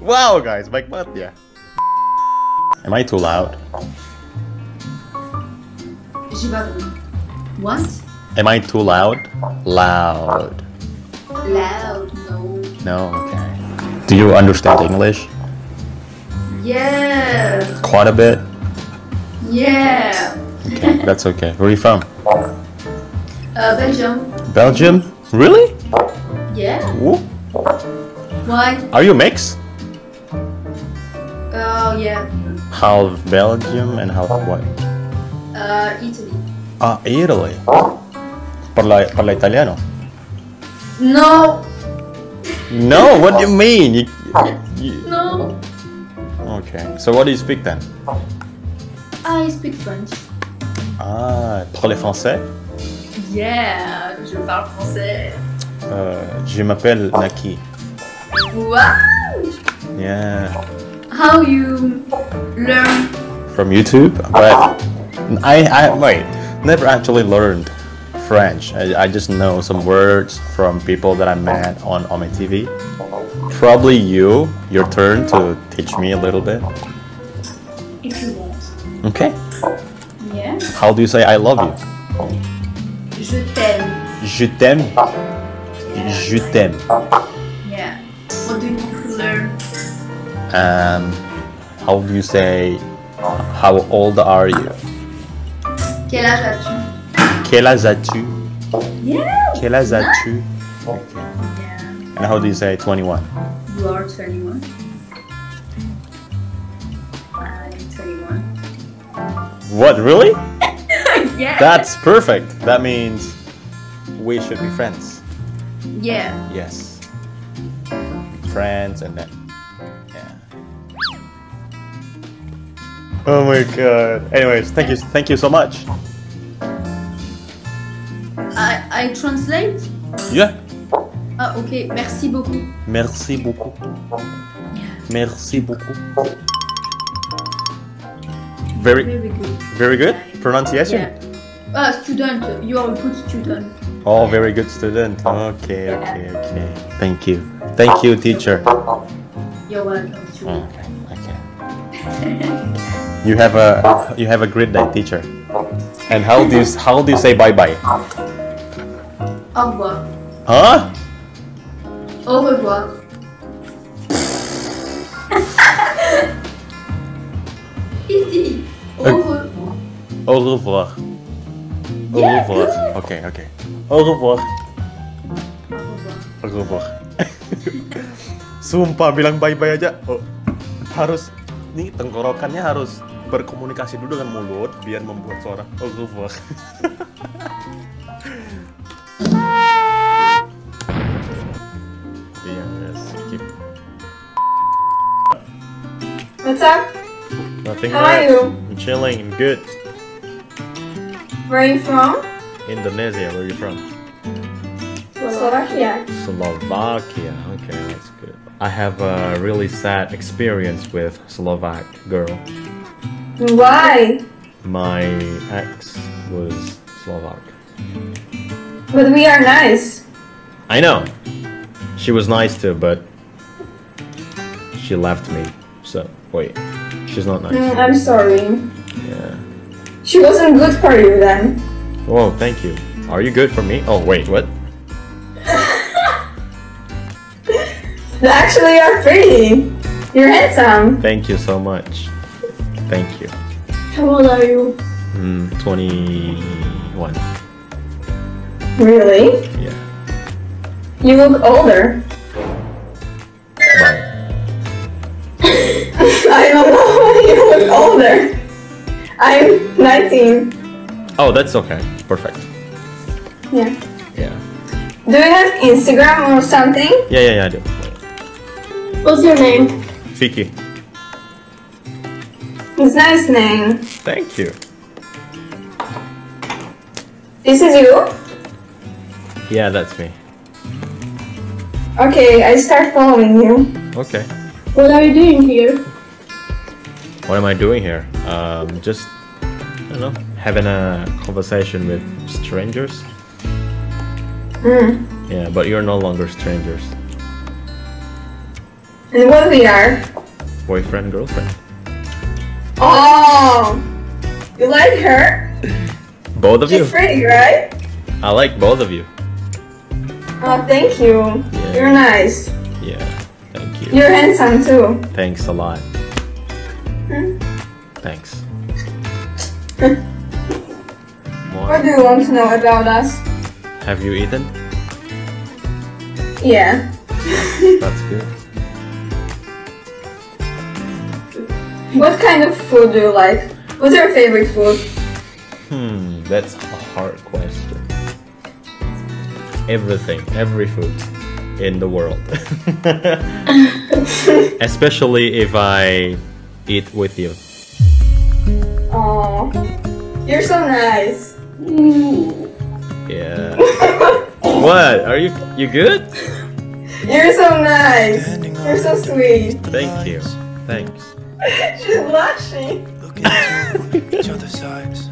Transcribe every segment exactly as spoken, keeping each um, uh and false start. Wow, guys, like what? Yeah. Am I too loud? What? Am I too loud? Loud. Loud, no. No, okay. Do you understand English? Yeah. Quite a bit? Yeah. Okay, that's okay. Where are you from? Uh, Belgium. Belgium? Really? Yeah. Ooh. Why? Are you mixed? Oh, uh, yeah. Half Belgium and half what? Uh, Italy. Ah, Italy. Parla, parla italiano? No. No? What do you mean? You, you, you... No. Okay. So what do you speak then? I speak French. Ah, parlez français? Yeah, je parle français. Uh, je m'appelle Naki. Wow! Yeah. How you learn? From YouTube, but I, I wait, never actually learned French. I, I just know some words from people that I met on, on my T V. Probably you, your turn to teach me a little bit. If you want. Okay. Yeah. How do you say I love you? Je t'aime. Je t'aime. Yeah. Je t'aime. Yeah. What do you learn? Um, how do you say? How old are you? Quel âge as-tu? Quel âge as-tu? Yeah. Quel âge as-tu? Okay. Yeah. And how do you say twenty-one? You are twenty-one. I'm twenty-one. What, really? Yeah. That's perfect. That means we should be friends. Yeah. Yes. Friends and then, yeah. Oh my god. Anyways, thank you, thank you so much. I I translate. Yeah. Ah okay. Merci beaucoup. Merci beaucoup. Yeah. Merci beaucoup. Very, very good. Very good pronunciation. Yeah. Uh, student, you are a good student. Oh, very good student. Okay, okay, okay. Thank you. Thank you, teacher. You're welcome, student. Okay, okay. You have a you have a great day, teacher. And how do you, how do you say bye bye? Au revoir. Huh? Au revoir. Easy. Au revoir. Au revoir. Au revoir. Yeah, okay, okay. Au revoir. Au revoir. Sumpah bilang bye-bye aja. Oh, harus nih tenggorokannya harus berkomunikasi dulu dengan mulut biar membuat suara au revoir. Iya, skip. What's up? Nothing. How right. Are you? I'm chilling. I'm good. Where are you from? Indonesia. Where are you from? Slovakia. Slovakia. Okay, that's good. I have a really sad experience with Slovak girl. Why? My ex was Slovak. But we are nice. I know. She was nice too, but she left me. So, wait. She's not nice. Mm, I'm sorry. Yeah. She wasn't good for you then. Whoa, thank you. Are you good for me? Oh, wait, what? You actually are pretty. You're handsome. Thank you so much. Thank you. How old are you? Mm, twenty-one. Really? Yeah. You look older. I don't know. You look older. I'm nineteen. Oh, that's okay. Perfect. Yeah. Yeah. Do you have Instagram or something? Yeah, yeah, yeah, I do. What's your name? Fiki. It's a nice name. Thank you. This is you? Yeah, that's me. Okay, I start following you. Okay. What are you doing here? What am I doing here? Um, just, I don't know, having a conversation with strangers. Mm. Yeah, but you're no longer strangers. And what we are? Boyfriend, girlfriend. Oh! You like her? Both of you? She's pretty, right? I like both of you. Oh, thank you. Yeah. You're nice. Yeah, thank you. You're handsome too. Thanks a lot. Hmm? Thanks. What do you want to know about us? Have you eaten? Yeah. That's good. What kind of food do you like? What's your favorite food? Hmm, that's a hard question. Everything, every food in the world. Especially if I eat with you. Oh, you're so nice. Ooh. Yeah. What? Are you you good? You're so nice. You're so sweet. Thank you. Thanks. She's blushing. Look at each other's eyes.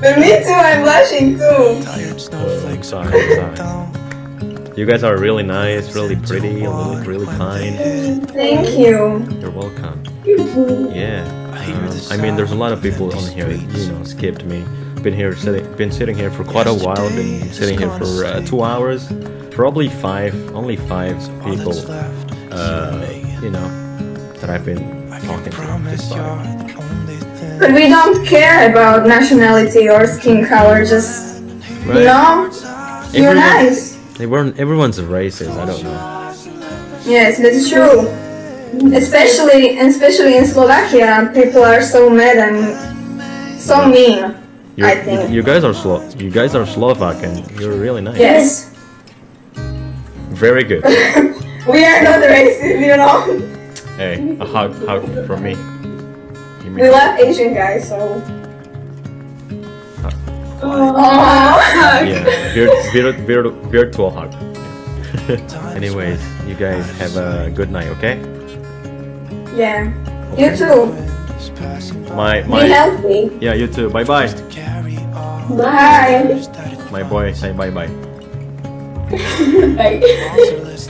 But me too. I'm blushing too. Tired snowflakes are inside. You guys are really nice, really pretty, really, really kind. Thank you. You're welcome. Yeah. Uh, I mean, there's a lot of people on here. You know, skipped me. Been here, sitting, been sitting here for quite a while. Been sitting here for uh, two hours. Probably five, only five people. Uh, you know, that I've been talking to this far. But we don't care about nationality or skin color. Just right. You know, you're everyone, nice. They weren't. Everyone's racist. I don't know. Yes, that's true. Especially, especially in Slovakia, people are so mad and so mean. You're, I think you guys are Slo you guys are Slovak and you're really nice. Yes. Very good. We are not racist, you know. Hey, a hug, hug from me. Give me we love Asian guys, so. Hug. Oh, hug. Yeah, vir vir vir virtual hug. Anyways, you guys have a good night, okay? Yeah. Okay. You too. My my. Be healthy. Yeah, you too. Bye bye. Bye. My boy, say bye bye. Bye.